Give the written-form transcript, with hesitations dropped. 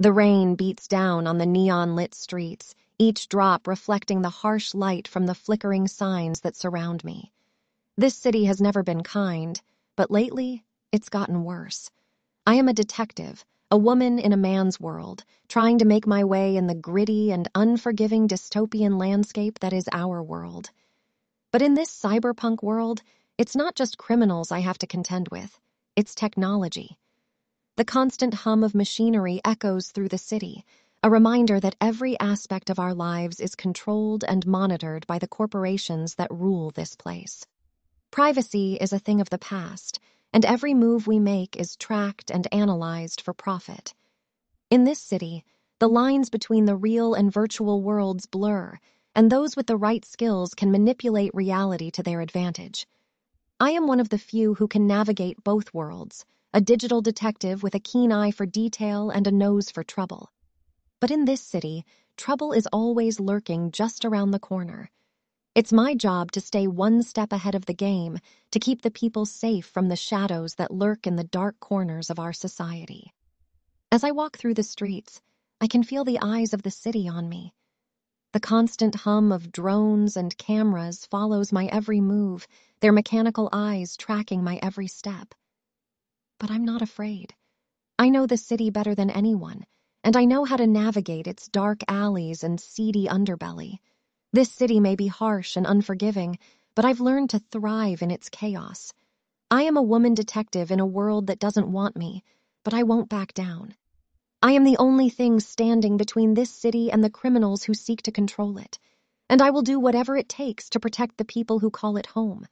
The rain beats down on the neon-lit streets, each drop reflecting the harsh light from the flickering signs that surround me. This city has never been kind, but lately it's gotten worse. I am a detective, a woman in a man's world, trying to make my way in the gritty and unforgiving dystopian landscape that is our world. But in this cyberpunk world, it's not just criminals I have to contend with, it's technology. The constant hum of machinery echoes through the city, a reminder that every aspect of our lives is controlled and monitored by the corporations that rule this place. Privacy is a thing of the past, and every move we make is tracked and analyzed for profit. In this city, the lines between the real and virtual worlds blur, and those with the right skills can manipulate reality to their advantage. I am one of the few who can navigate both worlds, a digital detective with a keen eye for detail and a nose for trouble. But in this city, trouble is always lurking just around the corner. It's my job to stay one step ahead of the game, to keep the people safe from the shadows that lurk in the dark corners of our society. As I walk through the streets, I can feel the eyes of the city on me. The constant hum of drones and cameras follows my every move, their mechanical eyes tracking my every step. But I'm not afraid. I know the city better than anyone, and I know how to navigate its dark alleys and seedy underbelly. This city may be harsh and unforgiving, but I've learned to thrive in its chaos. I am a woman detective in a world that doesn't want me, but I won't back down. I am the only thing standing between this city and the criminals who seek to control it, and I will do whatever it takes to protect the people who call it home.